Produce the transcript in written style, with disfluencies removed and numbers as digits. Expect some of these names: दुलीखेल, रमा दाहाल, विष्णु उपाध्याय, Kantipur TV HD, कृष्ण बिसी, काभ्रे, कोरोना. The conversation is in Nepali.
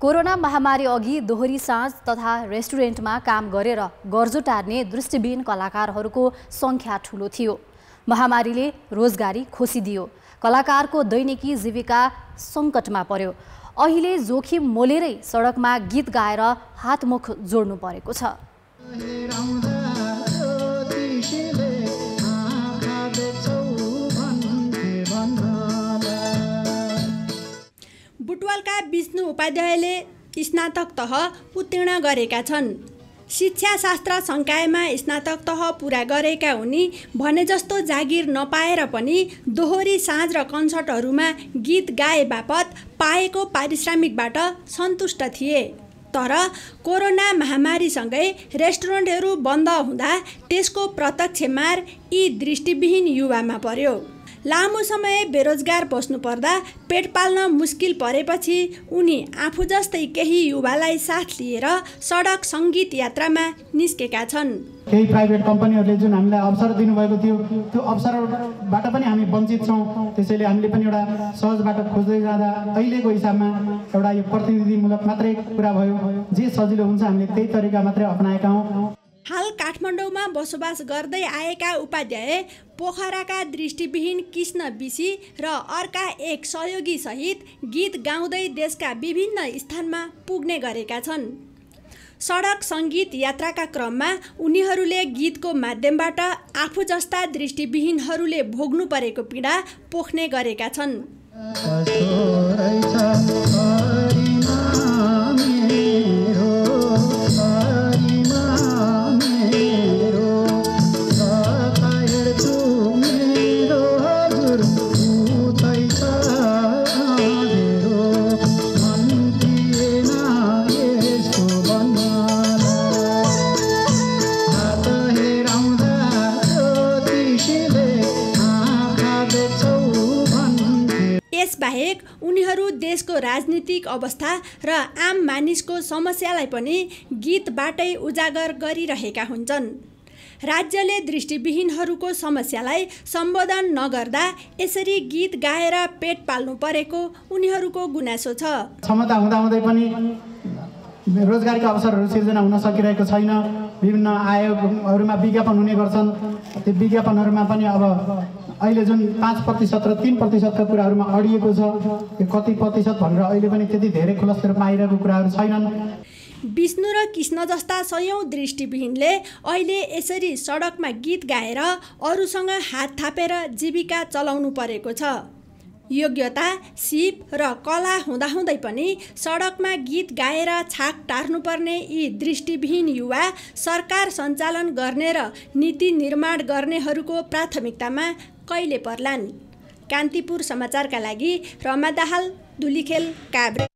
कोरोना महामारी अघि दोहोरी साँझ तथा रेस्टुरेन्टमा काम गरेर गर्जो टार्ने दृष्टिबिहीन कलाकारहरूको संख्या ठूलो थियो। महामारीले रोजगारी खोसिदियो, कलाकारको दैनिकी जीविका संकटमा पर्यो। अहिले जोखिम मोलेरै सडकमा गीत गाएर हातमुख जोड्नु परेको छ। बुटवलका विष्णु उपाध्यायले स्नातक तह उत्तीर्ण गरेका छन्। शिक्षाशास्त्र संकायमा स्नातक तह पूरा गरेका उनी भने जस्तो जागिर नपाएर पनि दोहोरी साँझ र कन्सर्टहरूमा गीत गाए बापत पाएको पारिश्रमिकबाट सन्तुष्ट थिए। तर कोरोना महामारीसँगै रेस्टुरेन्टहरू बन्द हुँदा त्यसको प्रत्यक्ष मार यी दृष्टिविहीन युवामा पर्यो। लामो समय बेरोजगार बस्नु पर्दा पेट पाल्न मुस्किल परेपछि उनी आफू जस्तै केही युवालाई साथ लिएर सडक संगीत यात्रामा निस्केका छन्। केही प्राइभेट कम्पनीहरूले जुन हामीलाई अवसर दिनुभएको थियो त्यो अवसरबाट पनि हामी वञ्चित छौँ। त्यसैले हामीले पनि एउटा सहज बाटो खोज्दै जाँदा अहिलेको हिसाबमा एउटा यो प्रतिनिधिमूलक मात्रै कुरा भयो। जे सजिलो हुन्छ हामीले त्यही तरिका मात्रै अपनाएका हौँ। हाल काठमाडौँमा बसोबास गर्दै आएका उपाध्याय पोखराका दृष्टिविहीन कृष्ण बिसी र अर्का एक सहयोगी सहित गीत गाउँदै देशका विभिन्न स्थानमा पुग्ने गरेका छन्। सडक संगीत यात्राका क्रममा उनीहरूले गीतको माध्यमबाट आफू जस्ता दृष्टिविहीनहरूले भोग्नु परेको पीडा पोख्ने गरेका छन्। बाहेक उनीहरू देशको राजनीतिक अवस्था र आम मानिसको समस्यालाई पनि गीतबाटै उजागर गरिरहेका हुन्छन्। राज्यले दृष्टिविहीनहरूको समस्यालाई सम्बोधन नगर्दा यसरी गीत गाएर पेट पाल्नु परेको उनीहरूको गुनासो छ। क्षमता हुँदाहुँदै पनि रोजगारीका अवसरहरू सिर्जना हुन सकिरहेको छैन। विभिन्न आयोगहरूमा विज्ञापन हुने गर्छन्। त्यो विज्ञापनहरूमा पनि अब अहिले जुन 5% र 3% का कुराहरूमा अडिएको छ, यो कति प्रतिशत भनेर अहिले पनि त्यति धेरै खुलस्त रूपमा आइरहेको कुराहरू छैनन्। विष्णु र कृष्ण जस्ता सयौं दृष्टिविहीनले अहिले यसरी सडकमा गीत गाएर अरूसँग हात थापेर जीविका चलाउनु परेको छ। योग्यता, सिप र कला हुँदाहुँदै पनि सडकमा गीत गाएर छाक टार्नुपर्ने यी दृष्टिविहीन युवा सरकार सञ्चालन गर्ने र नीति निर्माण गर्नेहरूको प्राथमिकतामा कहिले पर्लान्? कान्तिपुर समाचारका लागि रमा दाहाल, दुलीखेल, काभ्रे।